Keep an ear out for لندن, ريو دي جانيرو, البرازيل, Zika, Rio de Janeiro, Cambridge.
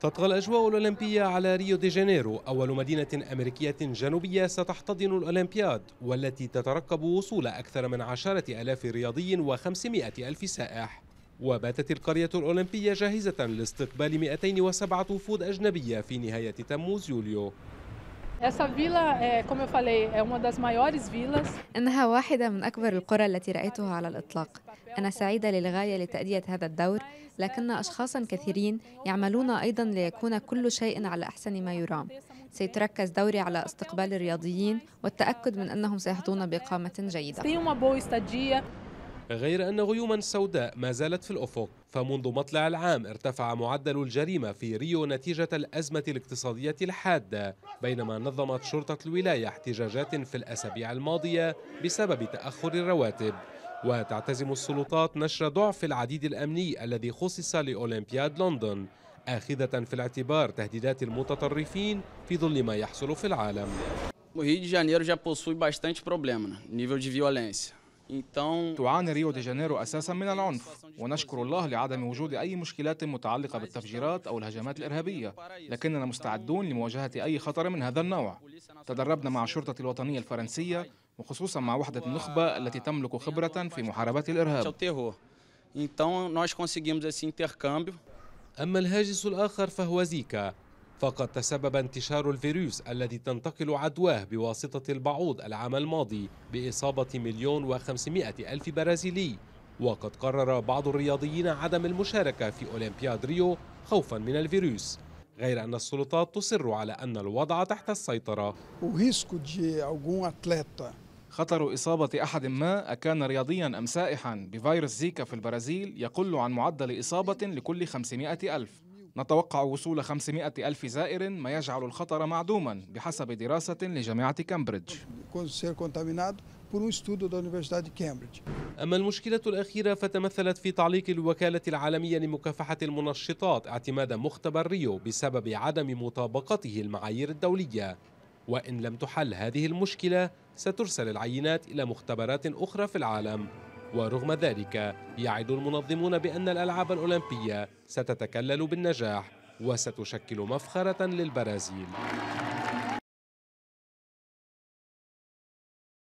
تطغى الأجواء الأولمبية على ريو دي جانيرو، أول مدينة أمريكية جنوبية ستحتضن الأولمبياد، والتي تترقب وصول أكثر من 10,000 رياضي و500,000 سائح. وباتت القرية الأولمبية جاهزة لاستقبال 207 وفود أجنبية في نهاية تموز يوليو. إنها واحدة من أكبر القرى التي رأيتها على الإطلاق. أنا سعيدة للغاية لتأدية هذا الدور، لكن أشخاصا كثيرين يعملون أيضا ليكون كل شيء على أحسن ما يرام. سيتركز دوري على استقبال الرياضيين والتأكد من أنهم سيحظون بإقامة جيدة. غير أن غيوما سوداء ما زالت في الأفق، فمنذ مطلع العام ارتفع معدل الجريمة في ريو نتيجة الأزمة الاقتصادية الحادة، بينما نظمت شرطة الولاية احتجاجات في الأسابيع الماضية بسبب تأخر الرواتب. وتعتزم السلطات نشر ضعف العديد الأمني الذي خصص لأولمبياد لندن، آخذة في الاعتبار تهديدات المتطرفين في ظل ما يحصل في العالم. ريو دي جانيرو já possui bastante problema, nível de violência. تعاني ريو دي جانيرو أساسا من العنف، ونشكر الله لعدم وجود أي مشكلات متعلقة بالتفجيرات أو الهجمات الإرهابية، لكننا مستعدون لمواجهة أي خطر من هذا النوع. تدربنا مع الشرطة الوطنية الفرنسية، وخصوصا مع وحدة النخبة التي تملك خبرة في محاربة الإرهاب. أما الهاجس الآخر فهو زيكا، فقد تسبب انتشار الفيروس الذي تنتقل عدواه بواسطة البعوض العام الماضي بإصابة 1,500,000 برازيلي، وقد قرر بعض الرياضيين عدم المشاركة في أولمبياد ريو خوفا من الفيروس، غير أن السلطات تصر على أن الوضع تحت السيطرة. خطر إصابة أحد ما أكان رياضيا أم سائحا بفيروس زيكا في البرازيل يقل عن معدل إصابة لكل 500,000. نتوقع وصول 500,000 زائر، ما يجعل الخطر معدوما بحسب دراسة لجامعة كامبريدج. أما المشكلة الأخيرة فتمثلت في تعليق الوكالة العالمية لمكافحة المنشطات اعتماد مختبر ريو بسبب عدم مطابقته المعايير الدولية، وإن لم تحل هذه المشكلة سترسل العينات إلى مختبرات أخرى في العالم. ورغم ذلك يعد المنظمون بأن الألعاب الأولمبية ستتكلل بالنجاح وستشكل مفخرة للبرازيل.